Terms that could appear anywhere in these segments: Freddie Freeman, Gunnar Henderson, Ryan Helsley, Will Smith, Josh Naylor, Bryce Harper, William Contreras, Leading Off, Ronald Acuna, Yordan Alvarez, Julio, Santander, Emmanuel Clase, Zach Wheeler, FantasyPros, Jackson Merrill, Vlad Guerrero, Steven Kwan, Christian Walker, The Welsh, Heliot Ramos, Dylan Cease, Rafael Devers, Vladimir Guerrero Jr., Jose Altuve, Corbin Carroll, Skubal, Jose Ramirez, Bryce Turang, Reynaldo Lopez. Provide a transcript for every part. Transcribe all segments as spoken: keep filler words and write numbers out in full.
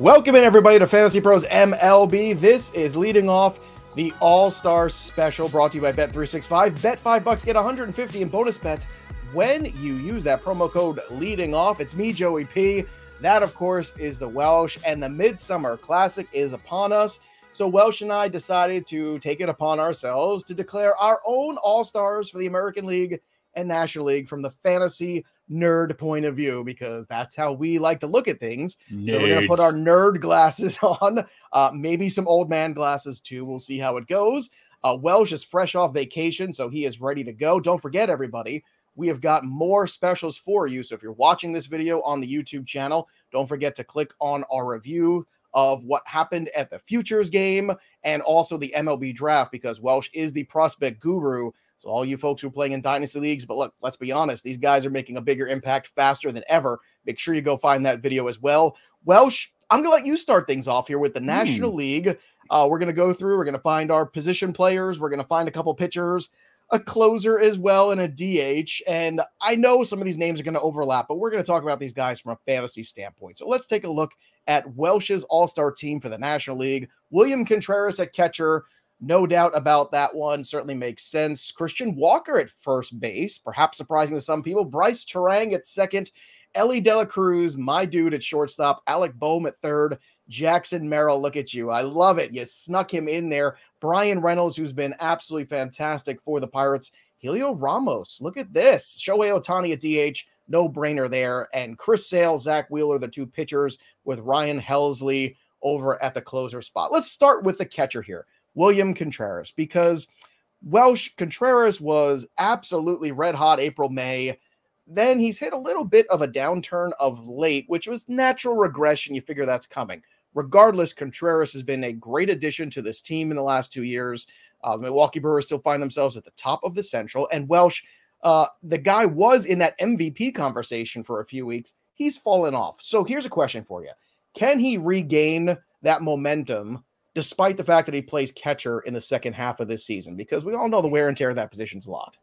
Welcome in, everybody, to Fantasy Pros M L B. This is leading off the All-Star Special, brought to you by Bet three sixty-five. Bet five bucks, get one hundred fifty in bonus bets when you use that promo code leading off. It's me, Joey P. That, of course, is the Welsh, and the Midsummer Classic is upon us. So Welsh and I decided to take it upon ourselves to declare our own All-Stars for the American League and National League from the fantasy nerd point of view, because that's how we like to look at things. Nerds. So we're going to put our nerd glasses on, uh, maybe some old man glasses too. We'll see how it goes. Uh, Welsh is fresh off vacation, so he is ready to go. Don't forget, everybody, we have got more specials for you. So if you're watching this video on the YouTube channel, don't forget to click on our review of what happened at the Futures game and also the M L B draft, because Welsh is the prospect guru. So all you folks who are playing in dynasty leagues, but look, let's be honest, these guys are making a bigger impact faster than ever. Make sure you go find that video as well. Welsh, I'm going to let you start things off here with the National mm. League. Uh, we're going to go through, we're going to find our position players. We're going to find a couple pitchers, a closer as well, and a D H. And I know some of these names are going to overlap, but we're going to talk about these guys from a fantasy standpoint. So let's take a look at Welsh's All-Star team for the National League. William Contreras at catcher. No doubt about that one. Certainly makes sense. Christian Walker at first base, perhaps surprising to some people. Bryce Turang at second. Elly De La Cruz, my dude, at shortstop. Alec Bohm at third. Jackson Merrill, look at you. I love it. You snuck him in there. Brian Reynolds, who's been absolutely fantastic for the Pirates. Heliot Ramos, look at this. Shohei Ohtani at D H, no-brainer there. And Chris Sale, Zach Wheeler, the two pitchers, with Ryan Helsley over at the closer spot. Let's start with the catcher here, William Contreras, because Welsh, Contreras was absolutely red hot April, May. Then he's hit a little bit of a downturn of late, which was natural regression. You figure that's coming. Regardless, Contreras has been a great addition to this team in the last two years. Uh, the Milwaukee Brewers still find themselves at the top of the Central. And Welsh, uh, the guy was in that M V P conversation for a few weeks. He's fallen off. So here's a question for you. Can he regain that momentum despite the fact that he plays catcher in the second half of this season? Because we all know the wear and tear of that position's a lot.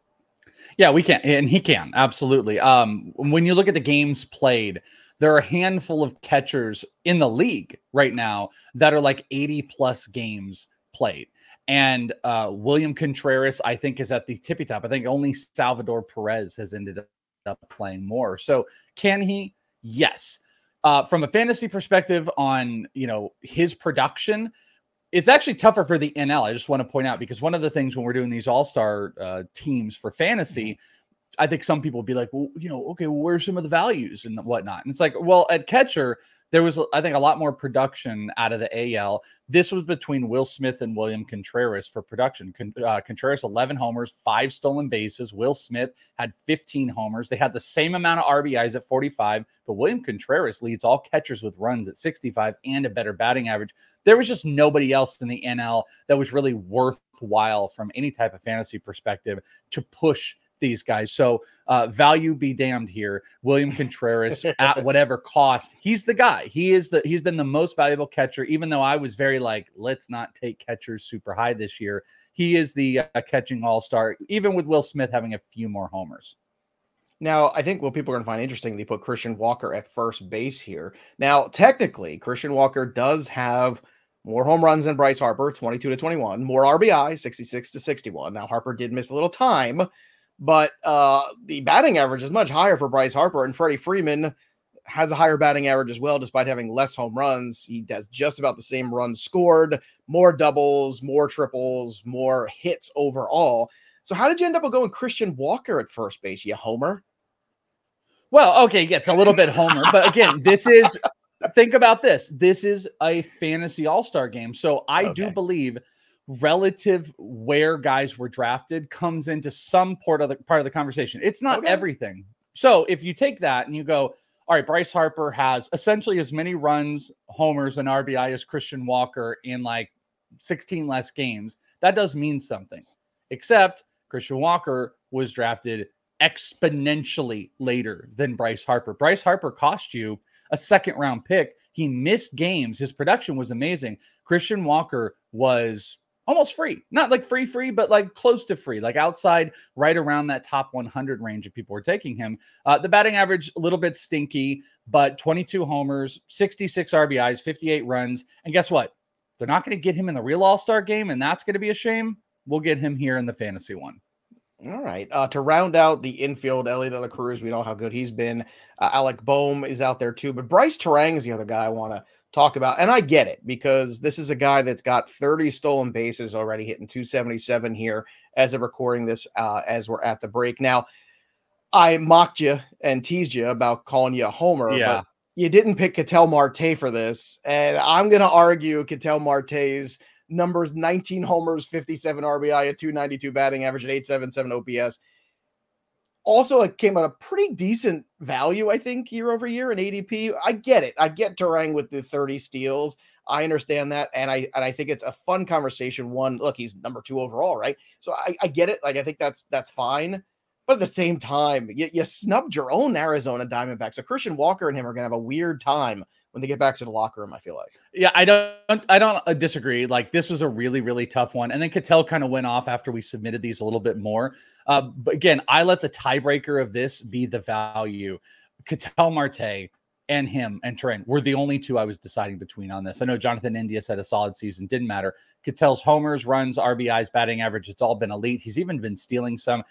Yeah, we can. And he can. Absolutely. Um, when you look at the games played, there are a handful of catchers in the league right now that are like eighty plus games played. And uh, William Contreras, I think, is at the tippy top. I think only Salvador Perez has ended up playing more. So can he? Yes. Uh, from a fantasy perspective on, you know, his production, it's actually tougher for the N L. I just want to point out, because one of the things when we're doing these all-star uh, teams for fantasy, I think some people would be like, well, you know, okay, well, where's some of the values and whatnot? And it's like, well, at catcher, there was, I think, a lot more production out of the A L. This was between Will Smith and William Contreras for production. Con uh, Contreras, eleven homers, five stolen bases. Will Smith had fifteen homers. They had the same amount of R B Is at forty-five, but William Contreras leads all catchers with runs at sixty-five and a better batting average. There was just nobody else in the N L that was really worthwhile from any type of fantasy perspective to push these guys. So uh, value be damned here. William Contreras at whatever cost, he's the guy. He is the, he's been the most valuable catcher, even though I was very like, let's not take catchers super high this year. He is the uh, catching all-star, even with Will Smith having a few more homers. Now, I think what people are going to find interesting, they put Christian Walker at first base here. Now, technically, Christian Walker does have more home runs than Bryce Harper, twenty-two to twenty-one, more R B I, sixty-six to sixty-one. Now, Harper did miss a little time, but uh, the batting average is much higher for Bryce Harper, and Freddie Freeman has a higher batting average as well, despite having less home runs. He does just about the same runs scored, more doubles, more triples, more hits overall. So how did you end up going Christian Walker at first base, you homer? Well, okay, yeah, it's a little bit homer, but again, this is, think about this. This is a fantasy all-star game, so I okay. do believe relative where guys were drafted comes into some part of the part of the conversation. It's not okay. everything. So if you take that and you go, all right, Bryce Harper has essentially as many runs, homers, and R B I as Christian Walker in like sixteen less games, that does mean something. Except Christian Walker was drafted exponentially later than Bryce Harper. Bryce Harper cost you a second round pick. He missed games. His production was amazing. Christian Walker was almost free, not like free, free, but like close to free, like outside right around that top one hundred range of people were taking him. Uh, the batting average, a little bit stinky, but twenty-two homers, sixty-six R B Is, fifty-eight runs. And guess what? They're not going to get him in the real all-star game, and that's going to be a shame. We'll get him here in the fantasy one. All right. Uh, to round out the infield, Heliot de la Cruz, we know how good he's been. Uh, Alec Bohm is out there too, but Bryce Turang is the other guy I want to talk about. And I get it, because this is a guy that's got thirty stolen bases already, hitting two seventy-seven here as of recording this, uh, as we're at the break. Now, I mocked you and teased you about calling you a homer, yeah. but you didn't pick Ketel Marte for this. And I'm going to argue Ketel Marte's numbers: nineteen homers, fifty-seven R B I, a two ninety-two batting average, at eight seventy-seven O P S. Also, it came at a pretty decent value, I think, year over year in A D P. I get it. I get Turang with the thirty steals. I understand that, and I and I think it's a fun conversation. One, look, he's number two overall, right? So I, I get it. Like, I think that's that's fine. But at the same time, you, you snubbed your own Arizona Diamondbacks. So Christian Walker and him are going to have a weird time when they get back to the locker room, I feel like. Yeah, I don't I don't disagree. Like, this was a really, really tough one. And then Ketel kind of went off after we submitted these a little bit more. Uh, but again, I let the tiebreaker of this be the value. Ketel Marte and him and Trent were the only two I was deciding between on this. I know Jonathan Indias had a solid season. Didn't matter. Ketel's homers, runs, R B Is, batting average, it's all been elite. He's even been stealing some.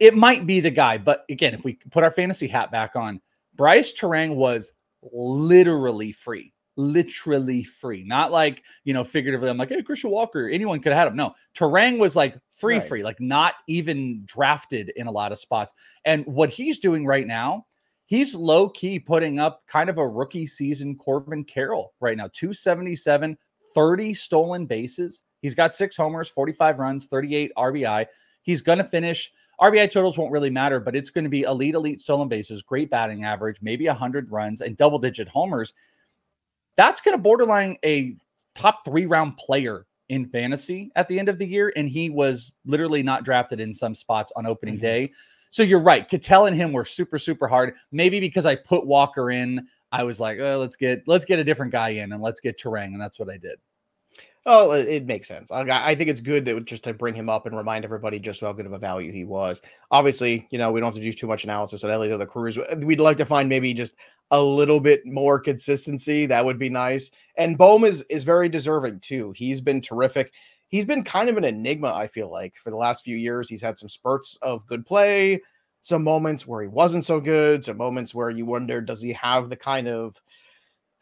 It might be the guy. But again, if we put our fantasy hat back on, Bryce Turang was literally free, literally free. Not like, you know, figuratively, I'm like, hey, Christian Walker, anyone could have had him. No, Turang was like free, right. free, like not even drafted in a lot of spots. And what he's doing right now, he's low key putting up kind of a rookie season Corbin Carroll right now. Two seventy-seven, thirty stolen bases. He's got six homers, forty-five runs, thirty-eight R B I. He's going to finish. R B I totals won't really matter, but it's going to be elite, elite stolen bases, great batting average, maybe one hundred runs, and double-digit homers. That's going to borderline a top three-round player in fantasy at the end of the year, and he was literally not drafted in some spots on opening mm-hmm. day. So you're right. Ketel and him were super, super hard. Maybe because I put Walker in, I was like, oh, let's get let's get a different guy in, and let's get Turang, and that's what I did. Oh, it makes sense. I think it's good that just to bring him up and remind everybody just how good of a value he was. Obviously, you know, we don't have to do too much analysis on Heliot de la Cruz. We'd like to find maybe just a little bit more consistency. That would be nice. And Bohm is, is very deserving too. He's been terrific. He's been kind of an enigma, I feel like, for the last few years. He's had some spurts of good play, some moments where he wasn't so good, some moments where you wonder, does he have the kind of,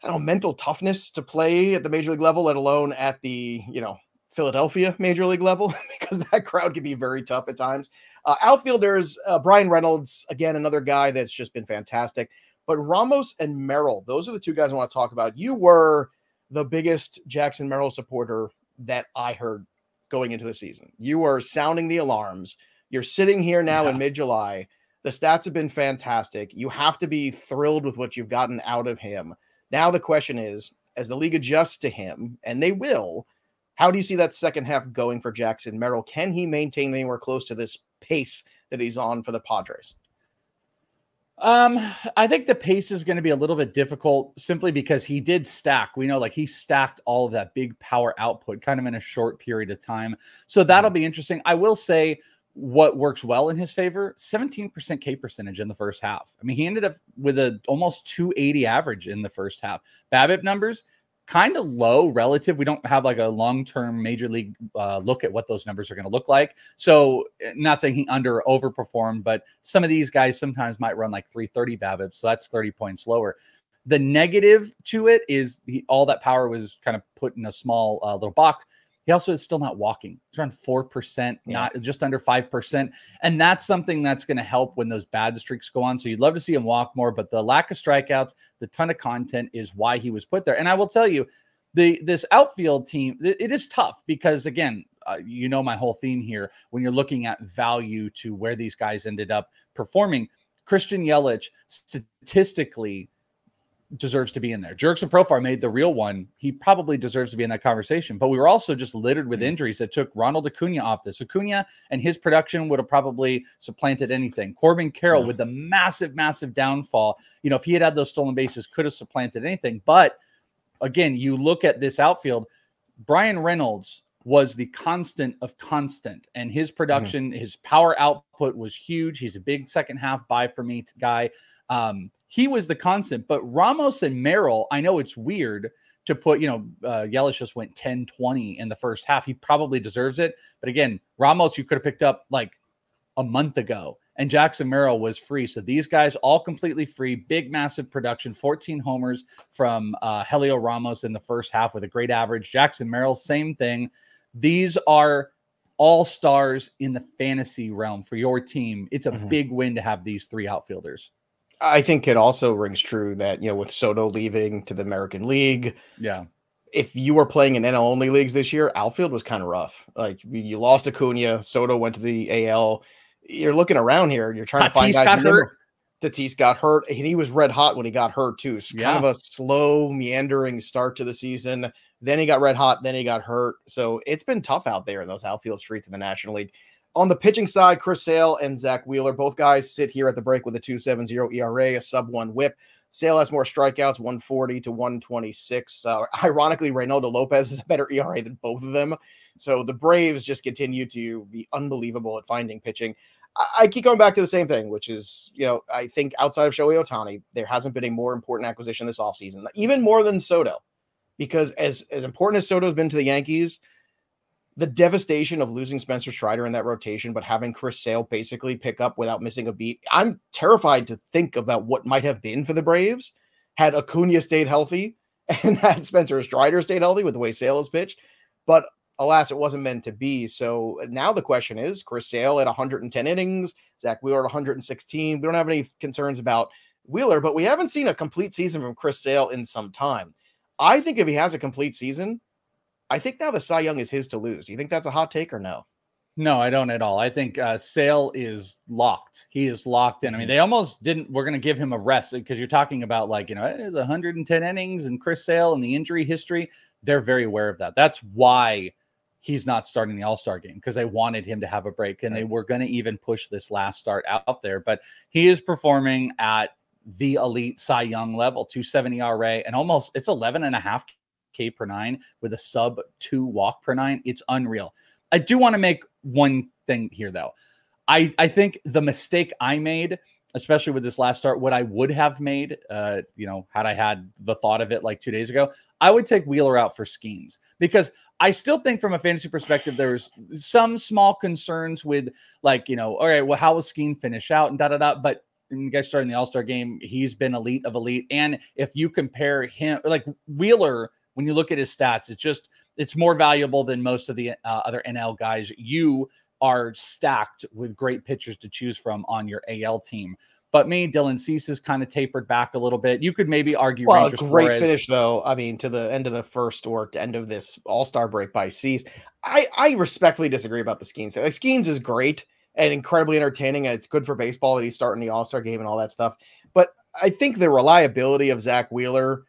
I don't know, mental toughness to play at the major league level, let alone at the, you know, Philadelphia major league level, because that crowd can be very tough at times. Uh, outfielders, uh, Brian Reynolds, again, another guy that's just been fantastic. But Ramos and Merrill, those are the two guys I want to talk about. You were the biggest Jackson Merrill supporter that I heard going into the season. You were sounding the alarms. You're sitting here now yeah. in mid-July. The stats have been fantastic. You have to be thrilled with what you've gotten out of him. Now the question is, as the league adjusts to him, and they will, how do you see that second half going for Jackson Merrill? Can he maintain anywhere close to this pace that he's on for the Padres? Um, I think the pace is going to be a little bit difficult simply because he did stack. We know, like, he stacked all of that big power output kind of in a short period of time. So that'll be interesting. I will say, what works well in his favor, seventeen percent K percentage in the first half. I mean, he ended up with a almost two eighty average in the first half. BABIP numbers, kind of low relative. We don't have like a long-term major league uh, look at what those numbers are going to look like. So not saying he under or overperformed, but some of these guys sometimes might run like three thirty BABIP. So that's thirty points lower. The negative to it is he, all that power was kind of put in a small uh, little box. He also is still not walking. He's around four percent, yeah. not just under five percent. And that's something that's going to help when those bad streaks go on. So you'd love to see him walk more, but the lack of strikeouts, the ton of content is why he was put there. And I will tell you, the this outfield team, it is tough because, again, uh, you know my whole theme here, when you're looking at value to where these guys ended up performing, Christian Yelich statistically deserves to be in there. Jerks and Profar made the real one. He probably deserves to be in that conversation, but we were also just littered with injuries that took Ronald Acuna off this. Acuna and his production would have probably supplanted anything. Corbin Carroll yeah. with the massive, massive downfall. You know, if he had had those stolen bases, could have supplanted anything. But again, you look at this outfield, Brian Reynolds, was the constant of constant, and his production, mm. his power output was huge. He's a big second half buy for me guy. Um, he was the constant, but Ramos and Merrill, I know it's weird to put, you know, uh, Yelich just went ten twenty in the first half. He probably deserves it. But again, Ramos, you could have picked up like a month ago, and Jackson Merrill was free. So these guys all completely free, big, massive production, fourteen homers from uh, Heliot Ramos in the first half with a great average. Jackson Merrill, same thing. These are all stars in the fantasy realm for your team. It's a mm-hmm. big win to have these three outfielders. I think it also rings true that, you know, with Soto leaving to the American League, yeah, if you were playing in N L-only leagues this year, outfield was kind of rough. Like, you lost Acuna, Soto went to the A L. You're looking around here, you're trying Tatis to find guys. Got hurt. Tatis got hurt, and he was red hot when he got hurt, too. So yeah. kind of a slow, meandering start to the season. Then he got red hot, then he got hurt. So it's been tough out there in those outfield streets in the National League. On the pitching side, Chris Sale and Zach Wheeler, both guys sit here at the break with a two seventy E R A, a sub one whip. Sale has more strikeouts, one forty to one twenty-six. Uh, ironically, Reynaldo Lopez is a better E R A than both of them. So the Braves just continue to be unbelievable at finding pitching. I, I keep going back to the same thing, which is, you know, I think outside of Shohei Ohtani, there hasn't been a more important acquisition this offseason, even more than Soto, because as, as important as Soto's been to the Yankees, the devastation of losing Spencer Strider in that rotation, but having Chris Sale basically pick up without missing a beat. I'm terrified to think about what might have been for the Braves had Acuna stayed healthy and had Spencer Strider stayed healthy with the way Sale is pitched. But alas, it wasn't meant to be. So now the question is, Chris Sale at one hundred ten innings, Zach Wheeler at one hundred sixteen. We don't have any concerns about Wheeler, but we haven't seen a complete season from Chris Sale in some time. I think if he has a complete season, I think now the Cy Young is his to lose. Do you think that's a hot take or no? No, I don't at all. I think uh, Sale is locked. He is locked in. I mean, they almost didn't. We're going to give him a rest because you're talking about, like, you know, it's one hundred ten innings and Chris Sale and the injury history. They're very aware of that. That's why he's not starting the All-Star game, because they wanted him to have a break, and right. they were going to even push this last start out there. But he is performing at the elite Cy Young level, two seventy E R A, and almost it's eleven and a half K per nine with a sub two walk per nine. It's unreal. I do want to make one thing here, though. I, I think the mistake I made, especially with this last start, what I would have made, uh, you know, had I had the thought of it like two days ago, I would take Wheeler out for Skeens, because I still think from a fantasy perspective, there's some small concerns with, like, you know, all right, well, how will Skeen finish out and da, da, da, but you guys starting the All-Star game, he's been elite of elite. And if you compare him, like Wheeler, when you look at his stats, it's just, it's more valuable than most of the uh, other N L guys. You are stacked with great pitchers to choose from on your A L team. But me, Dylan Cease is kind of tapered back a little bit. You could maybe argue. Well, Rangers a great Flores. Finish, though. I mean, to the end of the first or to end of this All-Star break by Cease. I, I respectfully disagree about the Skeens. Like, Skeens is great and incredibly entertaining, and it's good for baseball that he's starting the All-Star game and all that stuff. But I think the reliability of Zach Wheeler,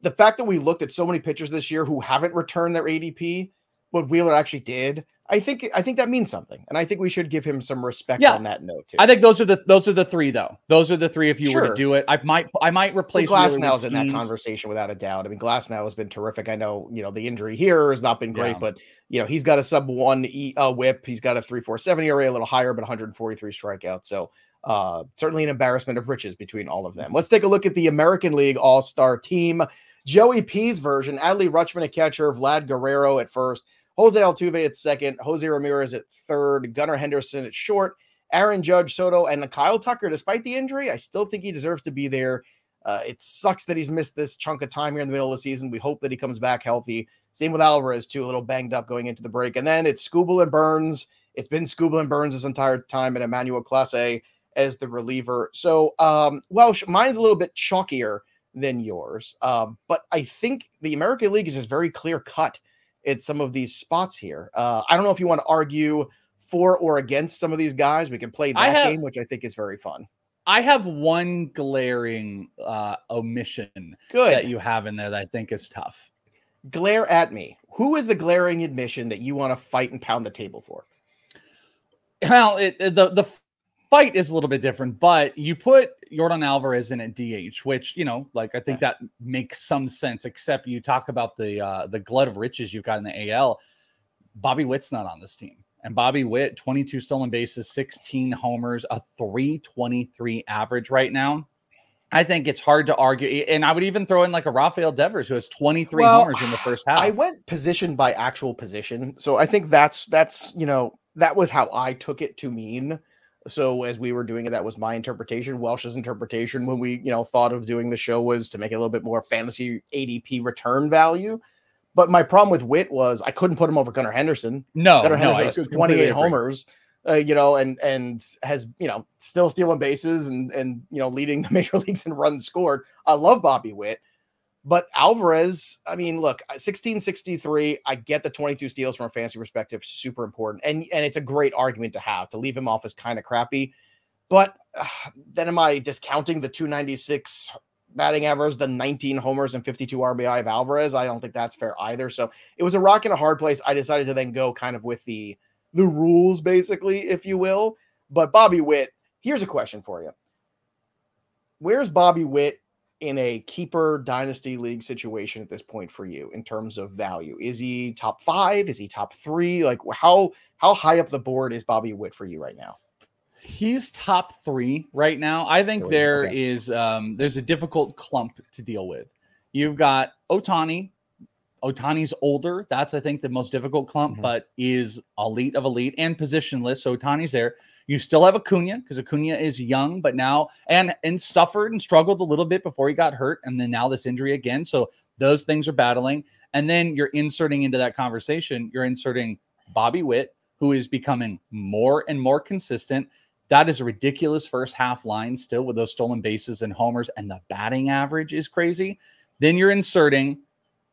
the fact that we looked at so many pitchers this year who haven't returned their A D P, but Wheeler actually did, I think I think that means something, and I think we should give him some respect yeah. on that note too. I think those are the those are the three though. Those are the three. If you sure. were to do it, I might I might replace well, Glasnow's in that conversation without a doubt. I mean, Glasnow has been terrific. I know you know the injury here has not been great, yeah. but you know he's got a sub one e, uh, whip. He's got a three four seven E R A, a little higher, but one forty-three strikeouts. So uh, certainly an embarrassment of riches between all of them. Let's take a look at the American League All Star team. Joey P.'s version, Adley Rutschman at catcher, Vlad Guerrero at first, Jose Altuve at second, Jose Ramirez at third, Gunnar Henderson at short, Aaron Judge, Soto, and Kyle Tucker. Despite the injury, I still think he deserves to be there. Uh, it sucks that he's missed this chunk of time here in the middle of the season. We hope that he comes back healthy. Same with Alvarez, too, a little banged up going into the break. And then it's Skubal and Burnes. It's been Skubal and Burnes this entire time, and Emmanuel Clase as the reliever. So, um, Welsh, mine's a little bit chalkier than yours. Um, but I think the American League is just very clear cut at some of these spots here. Uh, I don't know if you want to argue for or against some of these guys. We can play that have, game, which I think is very fun. I have one glaring uh, omission Good. that you have in there that I think is tough. Glare at me. Who is the glaring admission that you want to fight and pound the table for? Well, it, it, the, the fight is a little bit different, but you put Yordan Alvarez in at D H, which, you know, like, I think that makes some sense, except you talk about the, uh, the glut of riches you've got in the A L. Bobby Witt's not on this team. And Bobby Witt, twenty-two stolen bases, sixteen homers, a three twenty-three average right now. I think it's hard to argue. And I would even throw in like a Rafael Devers, who has twenty-three well, homers in the first half. I went position by actual position. So I think that's, that's, you know, that was how I took it to mean. So as we were doing it, that was my interpretation. Welsh's interpretation when we, you know, thought of doing the show was to make it a little bit more fantasy A D P return value. But my problem with Witt was I couldn't put him over Gunnar Henderson. No, Gunnar Henderson no, has twenty-eight homers, uh, you know, and and has, you know, still stealing bases and, and, you know, leading the major leagues in runs scored. I love Bobby Witt. But Alvarez, I mean, look, sixteen sixty-three, I get the twenty-two steals from a fantasy perspective, super important. And, and it's a great argument to have. To leave him off is kind of crappy. But uh, then am I discounting the two ninety-six batting average, the nineteen homers and fifty-two R B I of Alvarez? I don't think that's fair either. So it was a rock and a hard place. I decided to then go kind of with the, the rules, basically, if you will. But Bobby Witt, here's a question for you. Where's Bobby Witt in a keeper dynasty league situation at this point for you in terms of value? Is he top five? Is he top three? Like how, how high up the board is Bobby Witt for you right now? He's top three right now. I think there okay. is, um, there's a difficult clump to deal with. You've got Ohtani. Ohtani's older. That's, I think, the most difficult clump, mm-hmm. but is elite of elite and positionless. So Ohtani's there. You still have Acuna because Acuna is young, but now and and suffered and struggled a little bit before he got hurt. And then now this injury again. So those things are battling. And then you're inserting into that conversation, you're inserting Bobby Witt, who is becoming more and more consistent. That is a ridiculous first half line still with those stolen bases and homers. And the batting average is crazy. Then you're inserting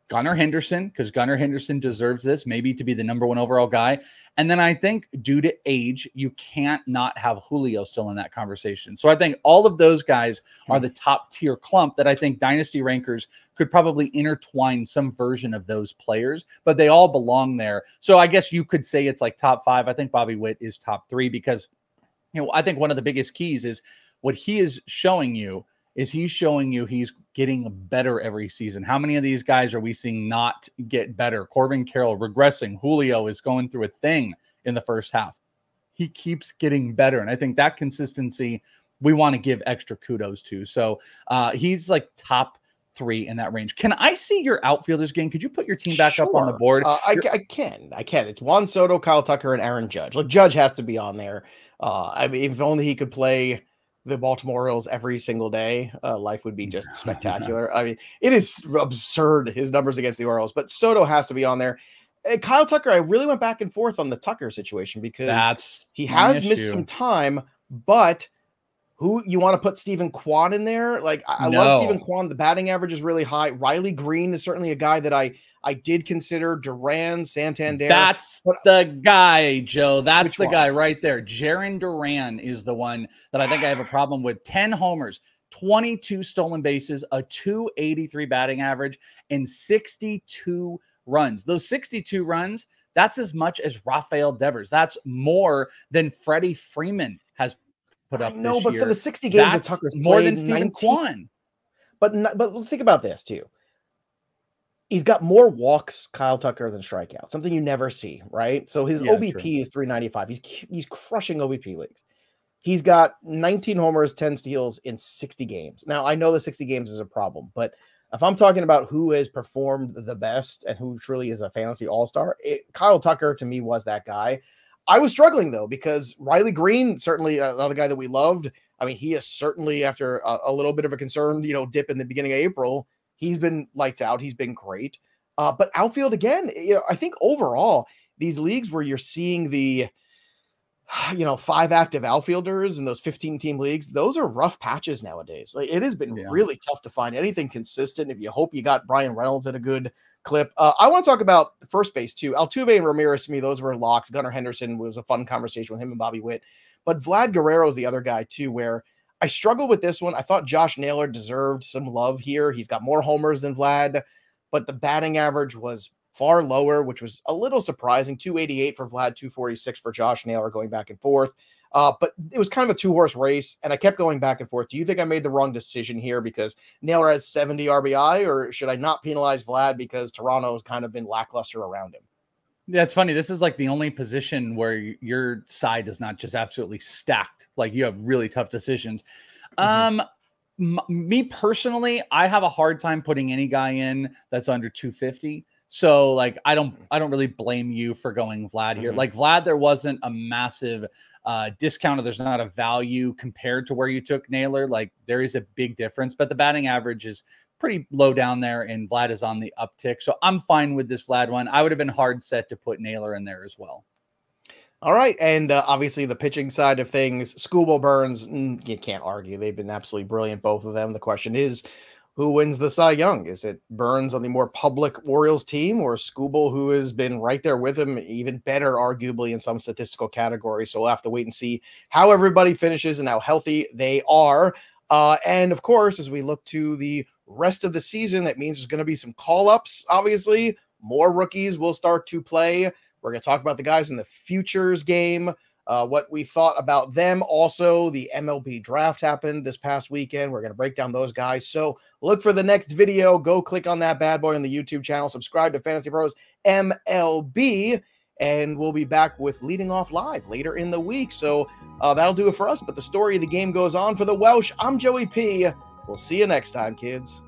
Gunnar Henderson, because Gunnar Henderson deserves this, maybe to be the number one overall guy. And then I think due to age, you can't not have Julio still in that conversation. So I think all of those guys are the top tier clump that I think dynasty rankers could probably intertwine some version of those players, but they all belong there. So I guess you could say it's like top five. I think Bobby Witt is top three because, you know, I think one of the biggest keys is what he is showing you is he's showing you he's getting better every season. How many of these guys are we seeing not get better? Corbin Carroll regressing. Julio is going through a thing in the first half. He keeps getting better. And I think that consistency, we want to give extra kudos to. So uh, he's like top three in that range. Can I see your outfielders again? Could you put your team back sure. up on the board? Uh, I, I can. I can. It's Juan Soto, Kyle Tucker, and Aaron Judge. Look, Judge has to be on there. Uh, I mean, if only he could play the Baltimore Orioles every single day, uh, life would be just spectacular. I mean, it is absurd, his numbers against the Orioles, but Soto has to be on there. And Kyle Tucker, I really went back and forth on the Tucker situation because That's he has issue. missed some time, but who you want to put Steven Kwan in there? Like, I, I no. love Steven Kwan. The batting average is really high. Riley Green is certainly a guy that I, I did consider. Duran, Santander. That's but, the guy, Joe. That's the one? guy right there. Jarren Duran is the one that I think I have a problem with. ten homers, twenty-two stolen bases, a two eighty-three batting average, and sixty-two runs. Those sixty-two runs, that's as much as Rafael Devers. That's more than Freddie Freeman has put up No, but year. For the sixty games that's that Tucker's more played, than Steven Kwan. But, but think about this, too. He's got more walks, Kyle Tucker, than strikeouts, something you never see, right? So his yeah, O B P true. is three ninety-five. He's he's crushing O B P leagues. He's got nineteen homers, ten steals in sixty games. Now, I know the sixty games is a problem, but if I'm talking about who has performed the best and who truly is a fantasy all-star, it, Kyle Tucker, to me, was that guy. I was struggling, though, because Riley Green, certainly another guy that we loved. I mean, he is certainly, after a, a little bit of a concerned, you know, dip in the beginning of April, he's been lights out. He's been great. Uh, but outfield again, you know, I think overall these leagues where you're seeing the, you know, five active outfielders and those fifteen team leagues, those are rough patches nowadays. Like it has been yeah. really tough to find anything consistent. If you hope you got Brian Reynolds at a good clip, uh, I want to talk about first base too. Altuve and Ramirez to me, those were locks. Gunnar Henderson was a fun conversation with him and Bobby Witt, but Vlad Guerrero is the other guy too, where I struggled with this one. I thought Josh Naylor deserved some love here. He's got more homers than Vlad, but the batting average was far lower, which was a little surprising. two eighty-eight for Vlad, two forty-six for Josh Naylor, going back and forth. Uh, but it was kind of a two-horse race, and I kept going back and forth. Do you think I made the wrong decision here because Naylor has seventy R B I, or should I not penalize Vlad because Toronto has kind of been lackluster around him? That's funny. This is like the only position where your side is not just absolutely stacked. Like you have really tough decisions. Mm-hmm. Um, m- me personally, I have a hard time putting any guy in that's under two fifty. So like, I don't, I don't really blame you for going Vlad here. Mm-hmm. Like Vlad, there wasn't a massive uh, discount. Or there's not a value compared to where you took Naylor. Like there is a big difference, but the batting average is pretty low down there and Vlad is on the uptick. So I'm fine with this Vlad one. I would have been hard set to put Naylor in there as well. All right. And uh, obviously the pitching side of things, Skubal, Burnes, you can't argue. They've been absolutely brilliant, both of them. The question is, who wins the Cy Young? Is it Burnes on the more public Orioles team or Skubal, who has been right there with him, even better, arguably, in some statistical categories? So we'll have to wait and see how everybody finishes and how healthy they are. Uh, and, of course, as we look to the rest of the season, that means there's going to be some call-ups, obviously. More rookies will start to play. We're going to talk about the guys in the futures game, uh, what we thought about them. Also, the M L B draft happened this past weekend. We're going to break down those guys. So look for the next video. Go click on that bad boy on the YouTube channel. Subscribe to Fantasy Pros M L B. And we'll be back with Leading Off Live later in the week. So uh, that'll do it for us. But the story of the game goes on. For the Welsh, I'm Joey P. We'll see you next time, kids.